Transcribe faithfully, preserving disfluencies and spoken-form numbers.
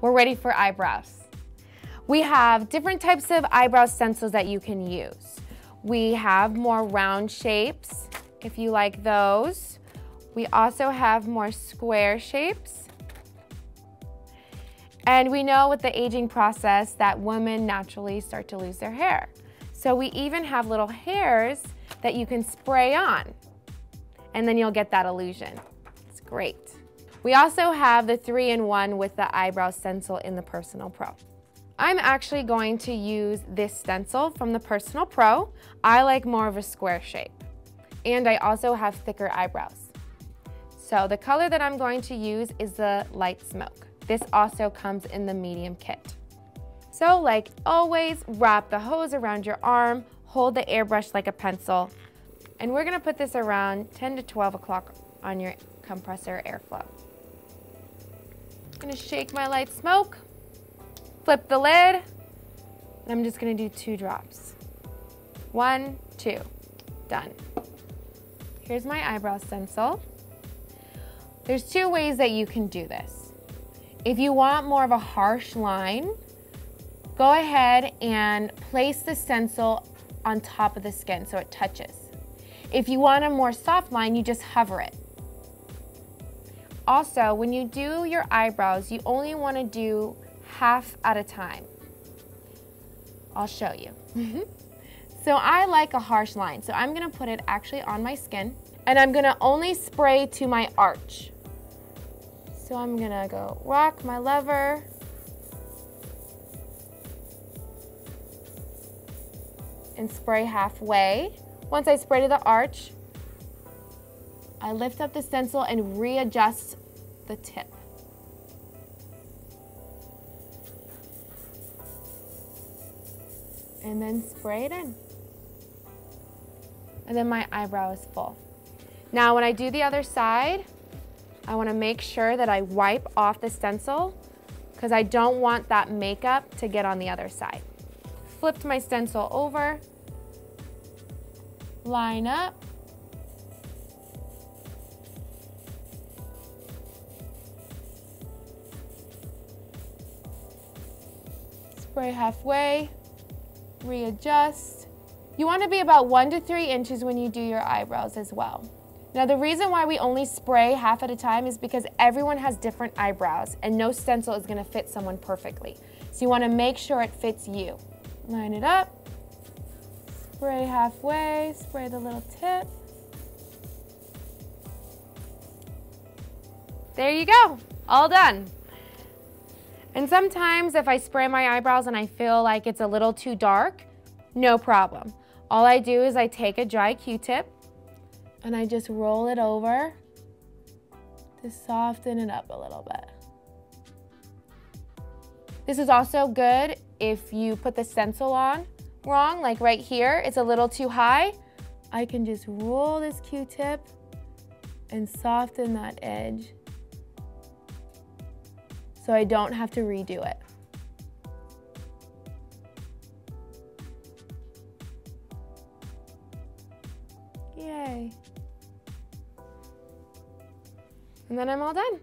we're ready for eyebrows. We have different types of eyebrow stencils that you can use. We have more round shapes, if you like those. We also have more square shapes. And we know with the aging process that women naturally start to lose their hair. So we even have little hairs that you can spray on, and then you'll get that illusion. It's great. We also have the three in one with the eyebrow stencil in the Personal Pro. I'm actually going to use this stencil from the Personal Pro. I like more of a square shape. And I also have thicker eyebrows. So the color that I'm going to use is the light smoke. This also comes in the medium kit. So like always, wrap the hose around your arm, hold the airbrush like a pencil, and we're gonna put this around ten to twelve o'clock on your compressor airflow. I'm gonna shake my light smoke. Flip the lid, and I'm just gonna do two drops. One, two, done. Here's my eyebrow stencil. There's two ways that you can do this. If you want more of a harsh line, go ahead and place the stencil on top of the skin so it touches. If you want a more soft line, you just hover it. Also, when you do your eyebrows, you only wanna do half at a time. I'll show you. So I like a harsh line, so I'm gonna put it actually on my skin, and I'm gonna only spray to my arch. So I'm gonna go rock my lever. And spray halfway. Once I spray to the arch, I lift up the stencil and readjust the tip. And then spray it in. And then my eyebrow is full. Now when I do the other side, I wanna make sure that I wipe off the stencil because I don't want that makeup to get on the other side. Flipped my stencil over, line up, spray halfway, readjust. You want to be about one to three inches when you do your eyebrows as well. Now the reason why we only spray half at a time is because everyone has different eyebrows and no stencil is going to fit someone perfectly. So you want to make sure it fits you. Line it up, spray halfway, spray the little tip. There you go, all done. And sometimes if I spray my eyebrows and I feel like it's a little too dark, no problem. All I do is I take a dry Q-tip and I just roll it over to soften it up a little bit. This is also good if you put the stencil on wrong, like right here, it's a little too high. I can just roll this Q-tip and soften that edge. So I don't have to redo it. Yay. And then I'm all done.